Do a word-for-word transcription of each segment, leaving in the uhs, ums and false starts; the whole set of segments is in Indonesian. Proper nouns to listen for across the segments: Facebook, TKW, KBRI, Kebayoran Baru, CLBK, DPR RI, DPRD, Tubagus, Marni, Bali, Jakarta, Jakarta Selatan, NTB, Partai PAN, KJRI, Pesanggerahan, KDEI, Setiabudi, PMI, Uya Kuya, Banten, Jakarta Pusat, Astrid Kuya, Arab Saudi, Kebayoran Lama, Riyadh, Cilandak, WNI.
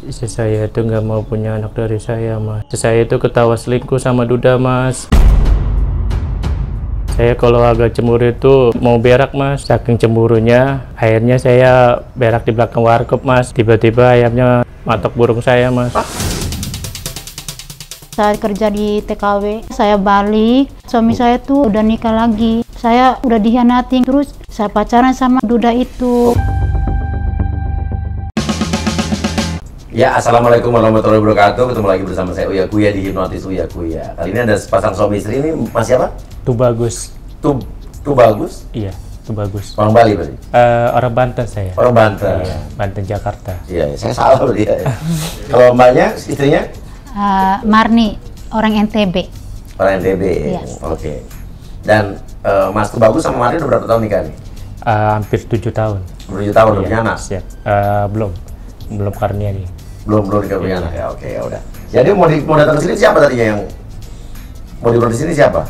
Istri saya itu nggak mau punya anak dari saya, Mas. Istri saya itu ketawa selingkuh sama Duda, Mas. Saya kalau agak cemburu itu mau berak, Mas. Saking cemburunya, akhirnya saya berak di belakang warkop, Mas. Tiba-tiba ayamnya matok burung saya, Mas. Saya kerja di T K W, saya balik. Suami saya tuh udah nikah lagi. Saya udah dikhianati, terus saya pacaran sama Duda itu. Ya, assalamualaikum warahmatullahi wabarakatuh. Ketemu lagi bersama saya Uya Kuya di Hipnotis Uya Kuya. Kali ini ada sepasang suami istri, ini Mas siapa? Tubagus. Tub Tubagus? Iya, Tubagus. Orang Bali berarti? Uh, orang Banten saya. Orang Banten. Iya, Banten Jakarta. Iya, saya salah berarti. Ya. Kalau mbaknya, istrinya? Uh, Marni, orang N T B. Orang N T B. Iya. Oke. Dan uh, Mas Tubagus sama Marni udah berapa tahun nikah nih? Uh, hampir tujuh tahun. Tujuh tahun udah punya anak? Uh, belum, belum karnia nih. belum belum dikasih anak ya. Oke, ya udah. Jadi mau di, mau datang ke sini siapa tadinya yang mau dihipnotis sini siapa?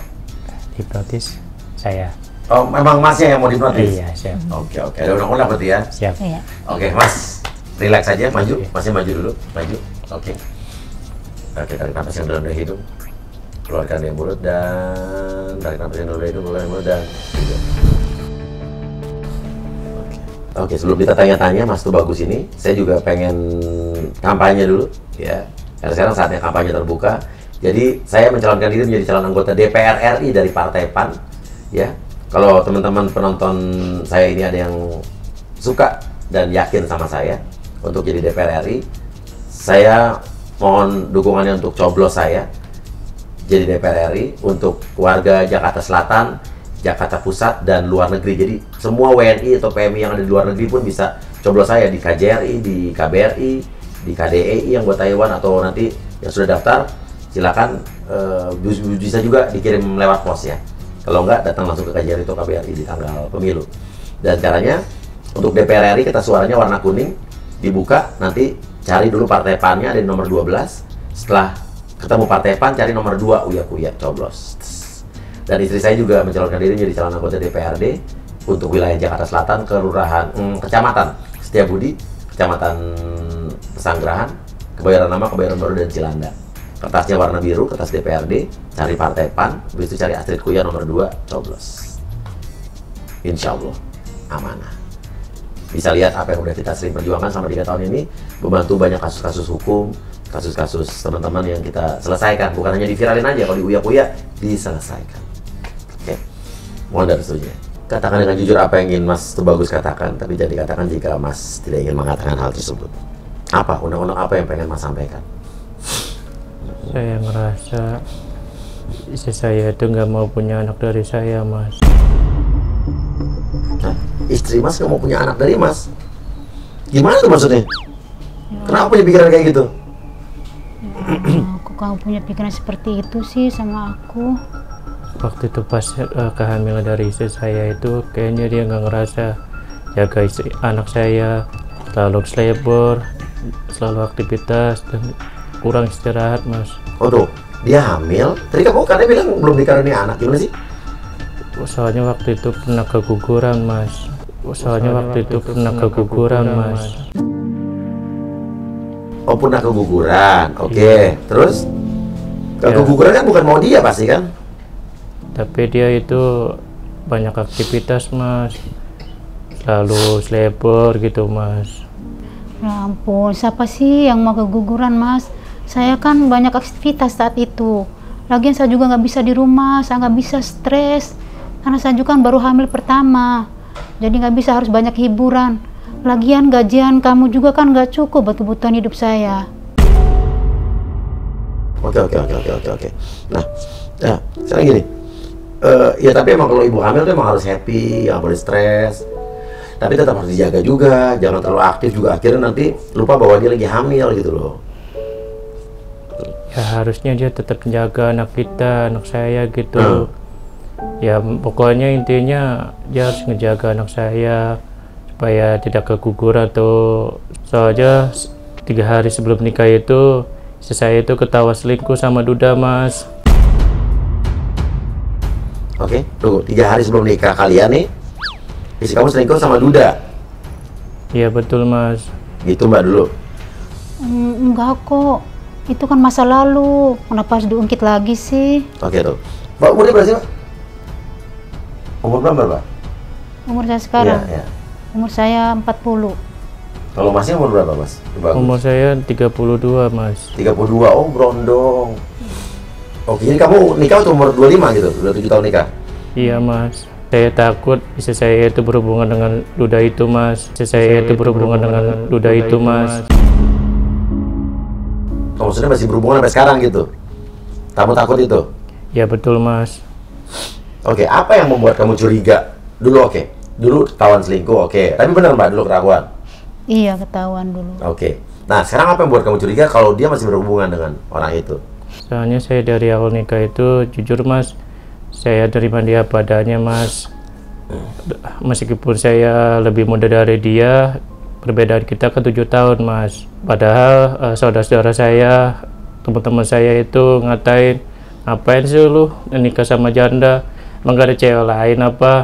Hipnotis saya. Oh, memang Masnya yang mau dihipnotis. Iya, siap. Oke, oke. Ada undang-undang berarti ya. Siap. Iya. Oke, Mas. Relax aja, maju. Iya. Masnya maju dulu, maju. Oke. Oke, tarik nafas yang dalam dari hidung. Keluarkan yang mulut dan tarik nafas yang dalam dari hidung, keluarkan yang mulut dan hidung. Oke, sebelum kita tanya-tanya Mas Tubagus ini, saya juga pengen kampanye dulu, ya. Karena sekarang saatnya kampanye terbuka. Jadi saya mencalonkan diri menjadi calon anggota D P R R I dari Partai P A N, ya. Kalau teman-teman penonton saya ini ada yang suka dan yakin sama saya untuk jadi D P R R I, saya mohon dukungannya untuk coblos saya jadi D P R R I untuk warga Jakarta Selatan, Jakarta Pusat, dan luar negeri. Jadi semua W N I atau P M I yang ada di luar negeri pun bisa coblos saya di K J R I, di K B R I, di K D E I yang buat Taiwan, atau nanti yang sudah daftar silakan uh, bisa juga dikirim lewat pos ya. Kalau enggak datang langsung ke K J R I atau K B R I di tanggal pemilu. Dan caranya untuk D P R R I, kita suaranya warna kuning, dibuka, nanti cari dulu Partai P A N-nya ada di nomor dua belas. Setelah ketemu Partai P A N, cari nomor dua Uya Kuya, coblos. Dan istri saya juga mencalonkan diri jadi calon anggota D P R D untuk wilayah Jakarta Selatan, kelurahan, hmm, kecamatan Setiabudi, kecamatan Pesanggerahan, Kebayoran Lama, Kebayoran Baru, dan Cilandak. Kertasnya warna biru, kertas D P R D, cari Partai P A N, habis itu cari Astrid Kuya nomor dua, coblos. Insya Allah, amanah. Bisa lihat apa yang udah kita sering perjuangkan selama tiga tahun ini, membantu banyak kasus-kasus hukum, kasus-kasus teman-teman yang kita selesaikan, bukan hanya diviralin aja, kalau di Uya Kuya, diselesaikan. Oke, mohon dari setujunya. Katakan dengan jujur apa yang ingin Mas Tubagus katakan, tapi jangan dikatakan jika Mas tidak ingin mengatakan hal tersebut. Apa, undang-undang apa yang pengen Mas sampaikan? Saya ngerasa istri saya itu nggak mau punya anak dari saya, Mas. Nah, istri Mas nggak mau punya anak dari Mas? Gimana tuh maksudnya? Kenapa punya pikiran kayak gitu? Aku kalau punya pikiran seperti itu sih sama aku. Waktu itu pas uh, kehamilan dari istri saya itu, kayaknya dia nggak ngerasa jaga istri anak saya, selalu selebor, selalu aktivitas, dan kurang istirahat, Mas. Oh tuh, dia hamil. Tadi kamu katanya bilang belum dikaruniai anak, gimana sih? Soalnya waktu itu pernah keguguran, Mas. Soalnya waktu, waktu itu pernah keguguran, keguguran mas. mas. Oh, pernah keguguran, oke. Okay. Iya. Terus? Ya. Keguguran kan bukan mau dia pasti kan? Tapi dia itu banyak aktivitas, Mas. Selalu selebor gitu, Mas. Ya ampun, siapa sih yang mau keguguran, Mas? Saya kan banyak aktivitas saat itu. Lagian saya juga nggak bisa di rumah, saya nggak bisa stres. Karena saya juga kan baru hamil pertama. Jadi nggak bisa, harus banyak hiburan. Lagian gajian kamu juga kan nggak cukup buat kebutuhan hidup saya. Oke oke oke oke oke oke. Nah, nah sekarang gini, uh, ya tapi emang kalau ibu hamil tuh emang harus happy, nggak boleh stres. Tapi tetap harus dijaga juga, jangan terlalu aktif juga akhirnya nanti lupa bahwa dia lagi hamil gitu loh. Ya harusnya dia tetap menjaga anak kita, anak saya gitu. Hmm. Ya pokoknya intinya dia harus ngejaga anak saya supaya tidak keguguran tuh. Soalnya tiga hari sebelum nikah itu istri saya itu ketawa selingkuh sama Duda, Mas. Oke, tunggu, tiga hari sebelum nikah kalian nih istri kamu selingkuh sama Duda? Iya betul, Mas. Gitu mbak dulu. Enggak kok, itu kan masa lalu, kenapa harus diungkit lagi sih? Oke tuh, Pak, umurnya berapa sih, Pak? Umur berapa? Umur saya sekarang? Ya, ya. Umur saya empat puluh. Kalau masnya umur berapa, Mas? Bagus. Umur saya tiga puluh dua, Mas. tiga puluh dua, oh berondong. Oke, jadi kamu nikah untuk umur dua puluh lima gitu, dua puluh tujuh tahun nikah? Iya, Mas. Saya takut bisa saya itu berhubungan dengan duda itu, Mas. Bisa saya, saya itu berhubungan, berhubungan dengan duda, duda itu, Mas. Kamu sudah masih berhubungan sampai sekarang gitu? Kamu takut itu? Ya, betul, Mas. Oke, apa yang membuat kamu curiga? Dulu oke, dulu ketahuan selingkuh oke, tapi benar Mbak dulu ketahuan? Iya, ketahuan dulu. Oke, nah sekarang apa yang membuat kamu curiga kalau dia masih berhubungan dengan orang itu? Soalnya saya dari awal nikah itu, jujur Mas, saya terima dia padanya Mas. Meskipun saya lebih muda dari dia, perbedaan kita kan tujuh tahun Mas. Padahal uh, saudara-saudara saya, teman-teman saya itu ngatain, ngapain sih lu nikah sama janda? Emang gak ada cewek lain apa?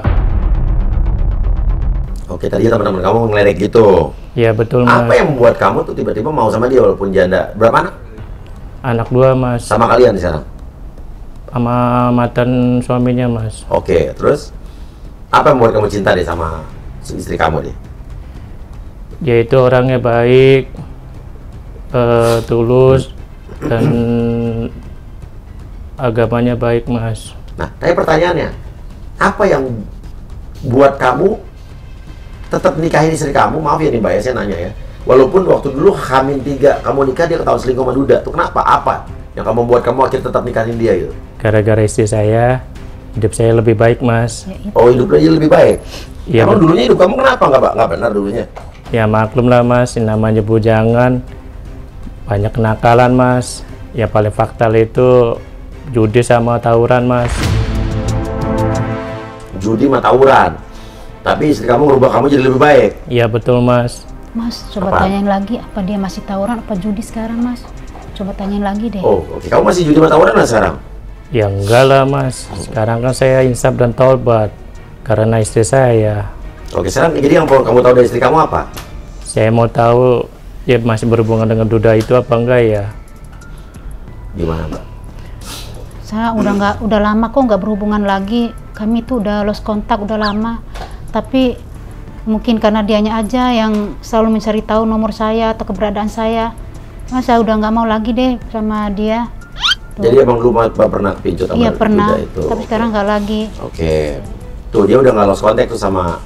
Oke, tadi teman-teman kamu ngeledek gitu. Iya, betul, Mas. Apa yang membuat kamu tuh tiba-tiba mau sama dia walaupun janda? Berapa anak? Anak dua, Mas. Sama kalian di sana? Sama mantan suaminya, Mas. Oke, terus? Apa yang membuat kamu cinta deh sama istri kamu deh? Dia itu orangnya baik, uh, tulus, dan agamanya baik, Mas. Nah, tapi pertanyaannya, apa yang buat kamu tetap nikahin istri kamu? Maaf ya nih Mbak, saya nanya ya, walaupun waktu dulu Hamin tiga kamu nikah, dia ketahuan selingkuh sama duda, itu kenapa? Apa yang kamu buat kamu akhirnya tetap nikahin dia gitu? Gara-gara istri saya, hidup saya lebih baik Mas. Ya, oh hidupnya lebih baik? Ya, emang dulunya hidup kamu kenapa? Nggak, nggak benar dulunya? Ya maklum lah Mas, namanya bujangan banyak kenakalan Mas, ya paling fatal itu judi sama tawuran Mas. Judi sama tawuran? Tapi istri kamu merubah kamu jadi lebih baik? Iya betul Mas. Mas, coba apa? Tanyain lagi, apa dia masih tawuran apa judi sekarang Mas? Coba tanyain lagi deh. Oh, oke. Kamu masih judi sama tawuran lah sekarang? Ya enggak lah Mas, sekarang kan saya insaf dan taubat karena istri saya. Oke, sekarang jadi yang perlu kamu tahu dari istri kamu apa? Saya mau tahu dia masih berhubungan dengan duda itu apa enggak ya? Gimana Mbak? Saya udah nggak, udah lama kok nggak berhubungan lagi, kami tuh udah lost kontak udah lama. Tapi mungkin karena dianya aja yang selalu mencari tahu nomor saya atau keberadaan saya, Mas, saya udah nggak mau lagi deh sama dia. Tuh. Jadi abang lu pernah pinjol sama dia? Iya pernah, itu. Tapi sekarang nggak lagi. Oke, tuh dia udah nggak lost kontak tuh sama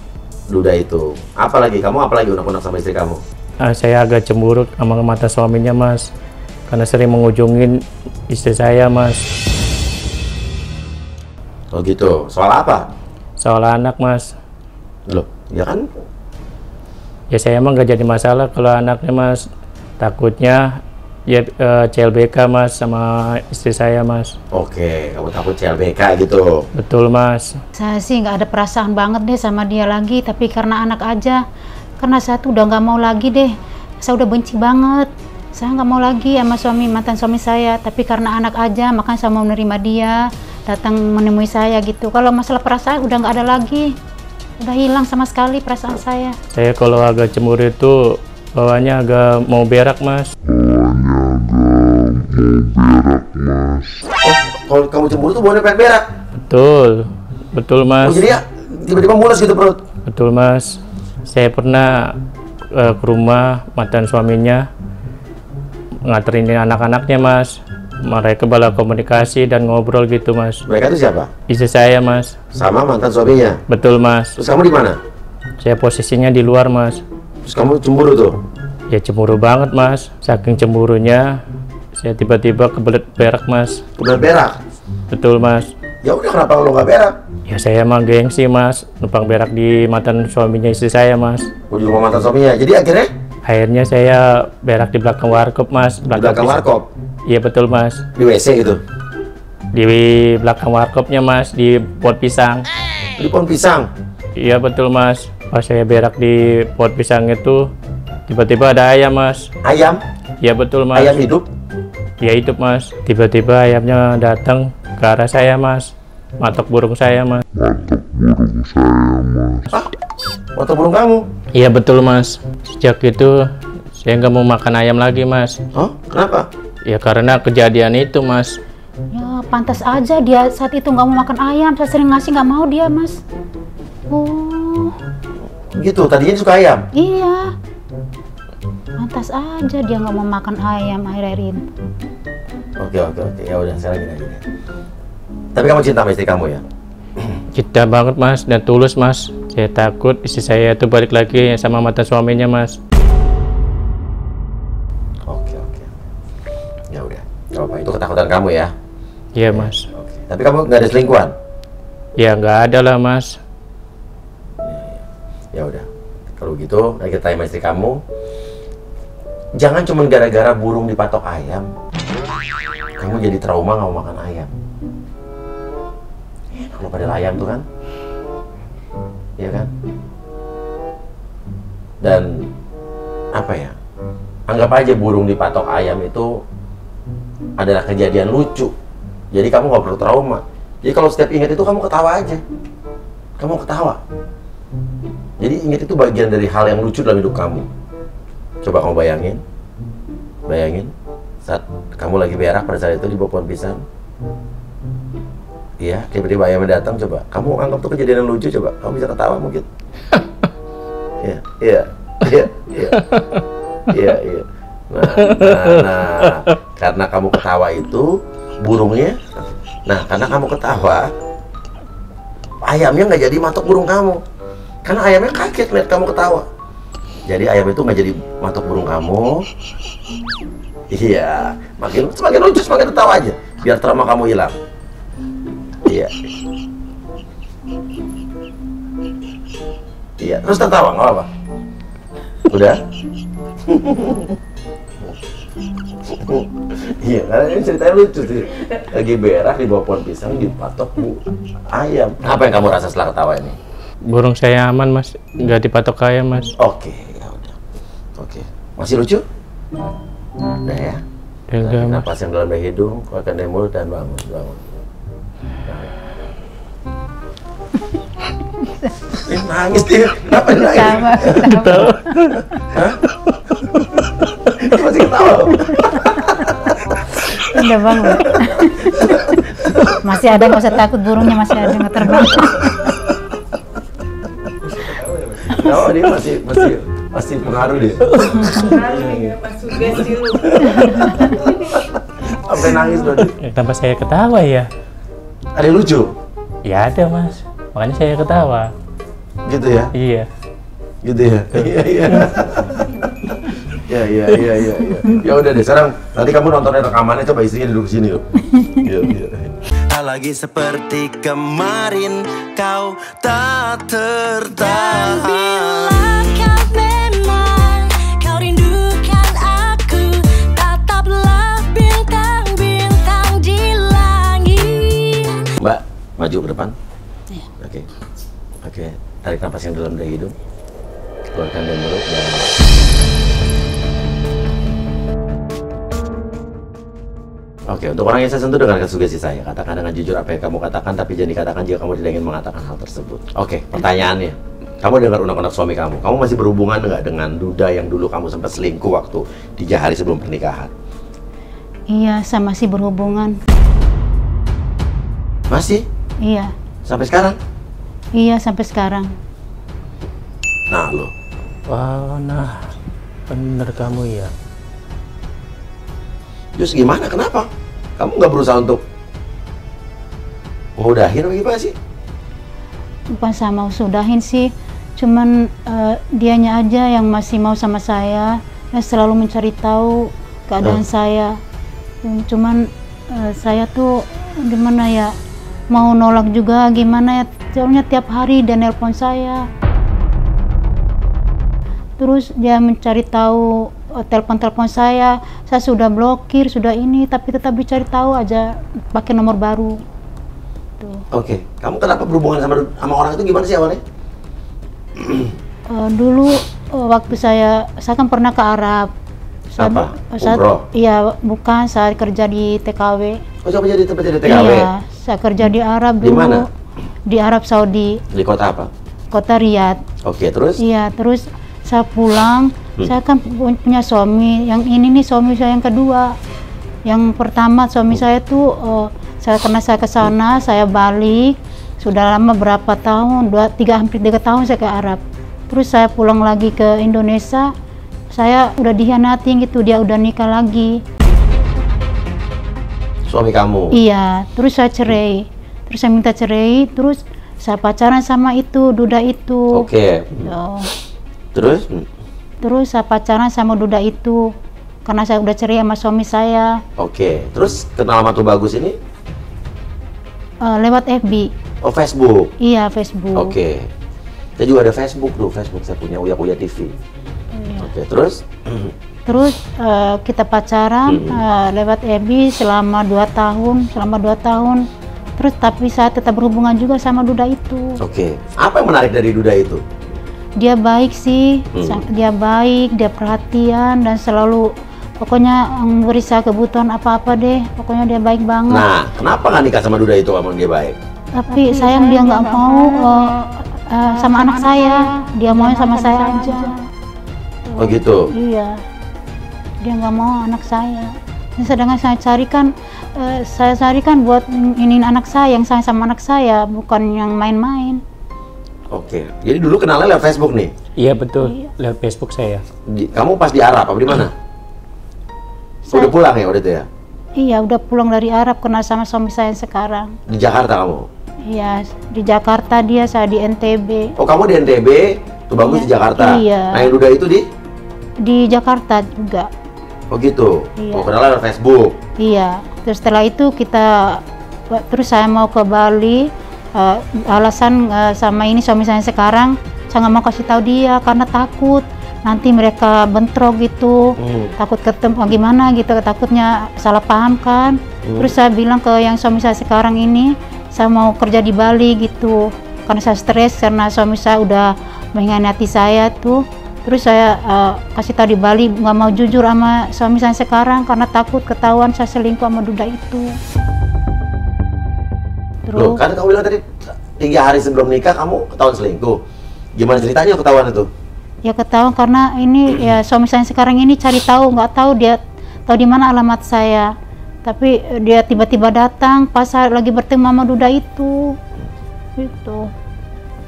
duda itu. Apalagi kamu, apalagi unak-unak sama istri kamu? Ah, saya agak cemburu sama mata suaminya Mas, karena sering mengunjungin istri saya Mas. Oh gitu, soal apa? Soal anak Mas. Loh, ya kan? Ya saya emang gak jadi masalah kalau anaknya Mas. Takutnya ya uh, C L B K Mas sama istri saya Mas. Oke, kamu takut C L B K gitu? Betul Mas. Saya sih nggak ada perasaan banget deh sama dia lagi, tapi karena anak aja. Karena saya tuh udah nggak mau lagi deh. Saya udah benci banget. Saya nggak mau lagi sama suami mantan suami saya, tapi karena anak aja, makanya saya mau menerima dia datang menemui saya gitu. Kalau masalah perasaan udah nggak ada lagi. Udah hilang sama sekali perasaan saya. Saya kalau agak cemburu itu bawaannya agak mau berak Mas. Bawaannya agak mau berak Mas. Oh, kalau kamu cemburu tuh bawaannya pengen berak? Betul, betul Mas. Oh, jadi ya tiba-tiba mules gitu perut? Betul Mas. Saya pernah uh, ke rumah mantan suaminya nganterin anak-anaknya Mas. Mereka bala komunikasi dan ngobrol gitu Mas. Mereka itu siapa? Istri saya Mas. Sama mantan suaminya? Betul Mas. Terus kamu di mana? Saya posisinya di luar Mas. Terus kamu cemburu tuh? Ya cemburu banget Mas. Saking cemburunya saya tiba-tiba kebelet berak Mas. Kebelet berak? Betul Mas. Ya udah, kenapa lo nggak berak? Ya saya emang gengsi Mas, numpang berak di mantan suaminya istri saya Mas. Oh, di rumah mantan suaminya? Jadi akhirnya? Akhirnya saya berak di belakang warkop Mas. Belakang, belakang warkop? Iya betul Mas. Di W C gitu? Di belakang warkopnya Mas, di pot pisang. Di pohon pisang? Iya betul Mas. Pas saya berak di pot pisang itu, tiba-tiba ada ayam Mas. Ayam? Iya betul Mas. Ayam hidup? Iya hidup Mas. Tiba-tiba ayamnya datang ke arah saya Mas. Matok burung saya Mas. Matok burung saya Mas. Ah? Matok burung kamu? Iya betul Mas. Sejak itu Saya nggak mau makan ayam lagi, Mas. Oh, kenapa? Ya karena kejadian itu, Mas. Ya, pantas aja dia saat itu nggak mau makan ayam. Saya sering ngasih nggak mau dia, Mas. Oh. Gitu, tadinya suka ayam? Iya. Pantas aja dia nggak mau makan ayam akhir-akhir ini. Oke, oke, oke. Ya udah, sekarang gini aja. Tapi kamu cinta sama istri kamu ya? Cinta banget, Mas, dan tulus, Mas. Saya takut istri saya itu balik lagi sama mantan suaminya, Mas. Oke, oke. Ya udah. Gak apa, itu ketakutan kamu ya? Iya, Mas. Ya, okay. Tapi kamu nggak ada selingkuhan? Ya nggak ada lah, Mas. Ya, ya. Ya udah. Kalau gitu, kita tanya sama istri kamu. Jangan cuma gara-gara burung dipatok ayam kamu jadi trauma nggak mau makan ayam. Kalau pada ayam tuh kan, iya kan? Dan apa ya? Anggap aja burung dipatok ayam itu adalah kejadian lucu. Jadi kamu nggak perlu trauma. Jadi kalau setiap ingat itu kamu ketawa aja. Kamu ketawa. Jadi ingat itu bagian dari hal yang lucu dalam hidup kamu. Coba kamu bayangin, bayangin saat kamu lagi berak pada saat itu di bawah pohon pisang. Iya, tiba-tiba ayamnya datang, coba kamu anggap tuh kejadian yang lucu, coba kamu bisa ketawa mungkin. Iya, iya, iya, iya, iya, iya. Nah, nah, karena kamu ketawa itu burungnya. Nah, karena kamu ketawa, ayamnya nggak jadi matok burung kamu. Karena ayamnya kaget lihat kamu ketawa. Jadi ayam itu nggak jadi matok burung kamu. Iya, makin semakin lucu, semakin ketawa aja, biar trauma kamu hilang. Iya, iya, terus tertawa nggak apa? Udah? Iya, karena ini ceritanya lucu sih. Lagi berak di bawah pohon pisang dipatok bu ayam. Apa yang kamu rasa setelah ketawa ini? Burung saya aman, Mas, nggak dipatok ayam, Mas. Oke, ya udah. Oke, masih lucu? Udah ya. Tarik nafas yang dalam dari hidung, keluarkan dari mulut dan bangun, bangun. Dia nangis dia, kenapa dia nangis? Ketawa, ketawa. Hah? Masih ketawa? Udah bangun. Masih ada, nggak usah takut, burungnya masih ada, nggak terbang. Oh, dia masih, masih, masih pengaruh dia. Pengaruh dia, pas sugesti lu. Sampai nangis loh dia. Tanpa saya ketawa ya. Ada lucu? Ya ada, Mas. Makanya saya ketawa. Gitu ya? Iya. Gitu ya? Iya, iya. Ya, iya, iya, iya. Ya udah deh, sekarang nanti kamu nontonnya rekamannya, coba istrinya duduk sini loh. Iya, iya. Tak lagi seperti kemarin, kau tak tertahan. Dan bila kau memang kau rindukan aku, tataplah bintang-bintang di langit. Mbak, maju ke depan. Oke, oke, tarik nafas yang dalam dari hidung, keluarkan dari mulut dan... Oke, untuk orang yang saya sentuh dengarkan sugesti saya, katakan dengan jujur apa yang kamu katakan, tapi jangan dikatakan jika kamu tidak ingin mengatakan hal tersebut. Oke, pertanyaannya, kamu dengar unek-unek suami kamu, kamu masih berhubungan nggak dengan duda yang dulu kamu sempat selingkuh waktu tiga hari sebelum pernikahan? Iya, saya masih berhubungan. Masih? Iya. Sampai sekarang? Iya, sampai sekarang. Nah, lo. Wah, nah. Bener kamu ya. Terus gimana? Kenapa? Kamu nggak berusaha untuk ngudahin atau gimana sih? Bukan sama sudahin sih. Cuman uh, dianya aja yang masih mau sama saya. Dan selalu mencari tahu keadaan nah. saya. Cuman uh, saya tuh gimana ya? Mau nolak juga gimana ya? Soalnya tiap hari dia nelpon saya. Terus dia mencari tahu telepon-telepon saya. Saya sudah blokir, sudah ini, tapi tetap dicari tahu aja pakai nomor baru. Tuh. Oke, okay. Kamu kenapa berhubungan sama, sama orang itu gimana sih awalnya? Uh, dulu uh, waktu saya, saya kan pernah ke Arab. Saya, apa? Saya, iya, bukan. Saya kerja di T K W. Oh, saya kerja di tempat jadi T K W? Iya, saya kerja di Arab dulu. Di mana? Di Arab Saudi. Di kota apa? Kota Riyadh. Oke, terus? Iya, terus saya pulang, Hmm. Saya kan punya suami, yang ini nih suami saya yang kedua. Yang pertama suami saya tuh, uh, saya karena saya ke sana, saya balik, sudah lama berapa tahun, dua, tiga, hampir tiga tahun saya ke Arab. Terus saya pulang lagi ke Indonesia, saya udah dikhianati gitu, dia udah nikah lagi. Suami kamu? Iya, terus saya cerai. Terus saya minta cerai, terus saya pacaran sama itu, duda itu. Oke. Okay. So, terus? Terus saya pacaran sama duda itu karena saya udah ceria sama suami saya. Oke, okay. Terus kenal sama Tubagus ini? Uh, lewat F B. Oh, Facebook? Iya, Facebook. Oke, okay. Saya juga ada Facebook tuh, Facebook saya punya, Uya Kuya T V. Iya. Oke, okay. Terus? Terus uh, kita pacaran hmm. uh, lewat F B selama dua tahun, selama dua tahun. Terus tapi saya tetap berhubungan juga sama duda itu. Oke, okay. Apa yang menarik dari duda itu? Dia baik sih, hmm. dia baik, dia perhatian dan selalu pokoknya memberi saya kebutuhan apa-apa deh, pokoknya dia baik banget. Nah, kenapa nggak nikah sama duda itu emang dia baik? Tapi, Tapi sayang dia nggak mau uh, uh, sama anak saya, dia maunya sama saya aja. aja. Oh gitu? Iya, dia nggak mau anak saya. Sedangkan saya cari kan, uh, saya cari kan buat ingin anak saya, yang sayang sama anak saya, bukan yang main-main. Oke, jadi dulu kenalnya lewat Facebook nih? Iya betul, iya. Lewat Facebook saya. Di, kamu pas di Arab apa di mana? Udah pulang ya waktu itu ya? Iya, udah pulang dari Arab, kenal sama suami saya yang sekarang. Di Jakarta kamu? Iya, di Jakarta dia, saya di N T B. Oh kamu di N T B, Tubagus iya. Di Jakarta? Iya. Nah yang duda itu di? Di Jakarta juga. Oh gitu? Iya. Oh kenalnya lewat Facebook? Iya, terus setelah itu kita, terus saya mau ke Bali. Uh, alasan uh, sama ini suami saya sekarang, saya nggak mau kasih tahu dia karena takut nanti mereka bentrok gitu, hmm. takut ketemu oh, gimana gitu, takutnya salah paham kan. Hmm. Terus saya bilang ke yang suami saya sekarang ini, saya mau kerja di Bali gitu, karena saya stres karena suami saya udah mengkhianati saya tuh. Terus saya uh, kasih tahu di Bali, nggak mau jujur sama suami saya sekarang karena takut ketahuan saya selingkuh sama duda itu. Loh, kan kamu bilang tadi tiga hari sebelum nikah kamu ketahuan selingkuh. Gimana ceritanya ketahuan itu? Ya ketahuan karena ini ya suami saya sekarang ini cari tahu, nggak tahu dia tahu di mana alamat saya. Tapi dia tiba-tiba datang pas saya lagi bertemu sama duda itu. Gitu.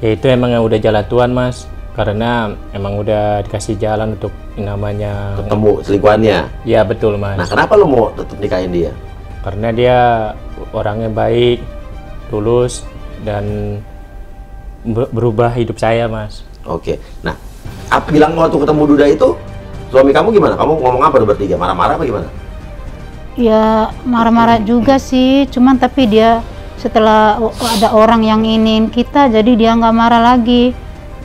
Ya itu emang yang udah jalan Tuhan, Mas. Karena emang udah dikasih jalan untuk namanya ketemu selingkuhannya. Ya betul, Mas. Nah, kenapa lu mau tetap nikahin dia? Karena dia orangnya baik, tulus dan berubah hidup saya, Mas. Oke. Nah, bilang waktu ketemu duda itu suami kamu gimana? Kamu ngomong apa bertiga? Marah-marah apa gimana? Ya marah-marah juga sih. Cuman tapi dia setelah ada orang yang ingin kita, jadi dia nggak marah lagi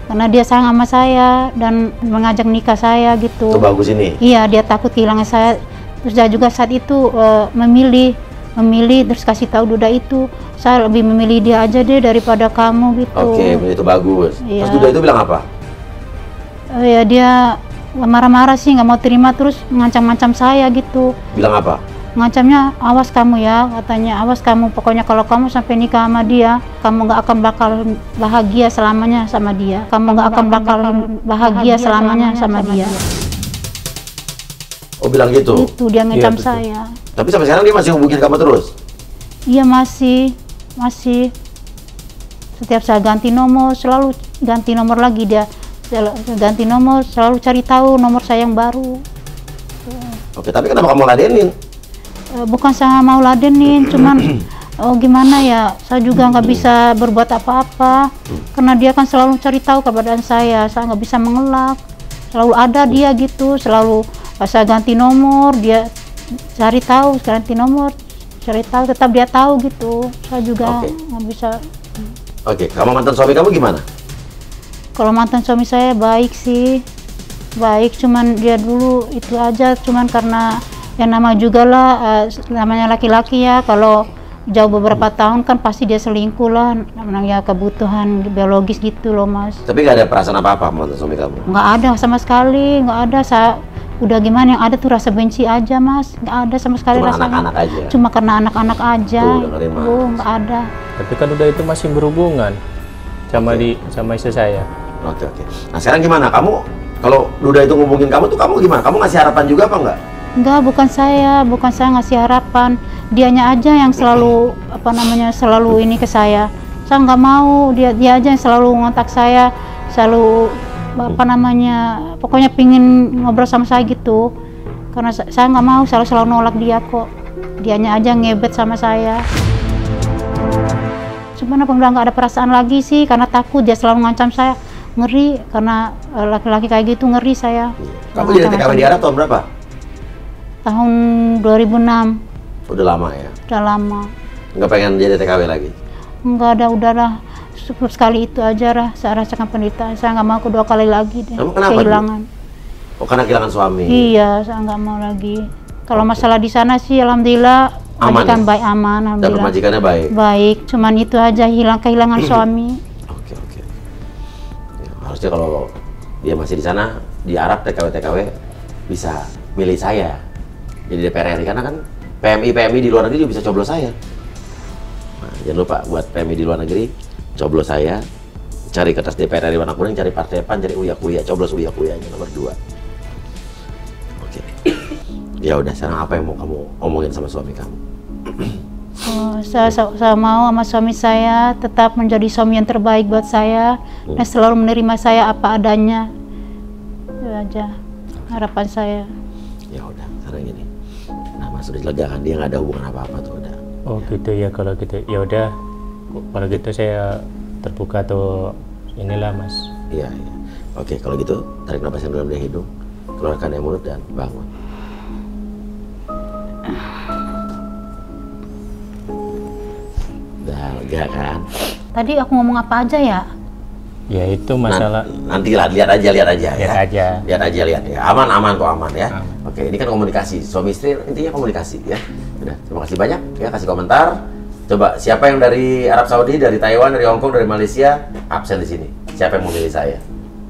karena dia sayang sama saya dan mengajak nikah saya gitu. Tubagus ini? Iya, dia takut kehilangan saya. Terus dia juga saat itu uh, memilih. memilih terus kasih tahu duda itu, saya lebih memilih dia aja deh daripada kamu gitu. Oke, okay, itu bagus. Iya. Terus duda itu bilang apa? Uh, ya dia marah-marah sih, nggak mau terima, terus ngancam-ngancam saya gitu. Bilang apa? Ngancamnya awas kamu ya, katanya awas kamu, pokoknya kalau kamu sampai nikah sama dia, kamu nggak akan bakal bahagia selamanya sama dia. Kamu nggak akan bakal bahagia selamanya sama dia. Oh bilang gitu? Itu dia ngecam ya, saya. Tapi sampai sekarang dia masih hubungin kamu terus? Iya masih, masih. Setiap saya ganti nomor, selalu ganti nomor lagi dia. Ganti nomor, selalu cari tahu nomor saya yang baru. Oke, tapi kenapa kamu ladenin? Bukan saya mau ladenin, cuman oh gimana ya, saya juga nggak bisa berbuat apa-apa. Karena dia kan selalu cari tahu keberadaan saya, saya nggak bisa mengelak. Selalu ada dia gitu, selalu. Pas saya ganti nomor, dia cari tahu, ganti nomor, cari tahu, tetap dia tahu gitu. Saya juga nggak bisa. Oke, kamu mantan suami kamu gimana? Kalau mantan suami saya baik sih, baik. Cuman dia dulu itu aja, cuman karena yang nama juga lah, uh, namanya laki-laki ya. Kalau jauh beberapa tahun kan pasti dia selingkuh lah, namanya kebutuhan biologis gitu loh, Mas. Tapi nggak ada perasaan apa-apa mantan suami kamu? Nggak ada sama sekali, nggak ada. Saya udah gimana, yang ada tuh rasa benci aja, Mas. Nggak ada sama sekali rasa anak-anak aja. Cuma karena anak-anak aja. Tuh, nggak ada. Tapi kan udah itu masih berhubungan sama okay. di sama istri saya. Oke, okay, oke. Okay. Nah, sekarang gimana? Kamu Kalau Duda itu ngomongin kamu tuh, kamu gimana? Kamu ngasih harapan juga apa enggak? Enggak, bukan saya, bukan saya ngasih harapan. Dianya aja yang selalu apa namanya selalu ini ke saya. Saya nggak mau, dia dia aja yang selalu ngontak saya, selalu apa namanya, pokoknya pingin ngobrol sama saya gitu. Karena saya nggak mau selalu selalu nolak dia kok. Dianya aja ngebet sama saya. Sebenarnya udah nggak ada perasaan lagi sih, karena takut dia selalu ngancam saya. Ngeri, karena laki-laki kayak gitu ngeri saya. Kamu jadi T K W di Arab tahun berapa? Tahun dua ribu enam. Udah lama ya? Udah lama. Nggak pengen jadi T K W lagi? Nggak ada, udah lah. Cukup sekali itu aja lah, saya rasakan penderitaan. Saya nggak mau kedua kali lagi deh. Kamu kenapa? Kehilangan. Oh, karena kehilangan suami? Iya, saya nggak mau lagi. Kalau masalah di sana sih, alhamdulillah aman, majikan ya? Baik, aman, alhamdulillah. Dan majikannya baik? Baik, cuman itu aja, hilang kehilangan suami. Oke, oke. Ya, harusnya kalau dia masih di sana, di Arab, T K W T K W bisa milih saya jadi D P R R I, karena kan P M I P M I di luar negeri juga bisa coblos saya. Nah, jangan lupa buat P M I di luar negeri, coblos saya, cari kertas D P R R I warna kuning, cari Partai PAN, cari Uya Kuya, coblos Uya Kuyanya nomor dua. Oke. Ya udah, sekarang apa yang mau kamu omongin sama suami kamu? Oh, saya, saya mau sama suami saya tetap menjadi suami yang terbaik buat saya, hmm. dan selalu menerima saya apa adanya. Itu aja harapan saya. Ya udah, sekarang gini. Nah, Mas udah lega kan, dia nggak ada hubungan apa-apa tuh udah. Oh ya. Gitu ya, kalau gitu. Ya udah, kalau gitu saya terbuka tuh inilah Mas. Iya, iya. Oke, kalau gitu tarik napas yang dalam dari hidung, keluarkan dari mulut dan bangun. Udah lega kan? Tadi aku ngomong apa aja ya? Ya itu masalah. Nanti lah, lihat aja, lihat aja. Lihat ya. aja. Lihat aja, lihat ya. Aman, aman kok, aman ya. Aman. Oke, ini kan komunikasi. Suami istri intinya komunikasi ya. Udah, terima kasih banyak ya, kasih komentar. Coba siapa yang dari Arab Saudi, dari Taiwan, dari Hong Kong, dari Malaysia absen di sini? Siapa yang memilih saya?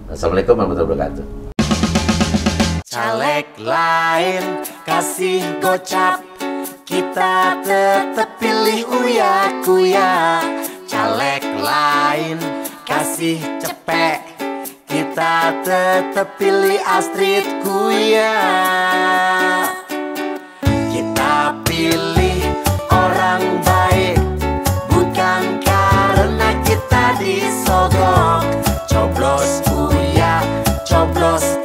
Assalamualaikum warahmatullahi wabarakatuh. Caleg lain kasih gocap, kita tetap pilih Uya Kuya. Caleg lain kasih cepek, kita tetap pilih Astrid Kuya. Kita pilih orang baik, bukan karena kita disogok. Coblos Uya, coblos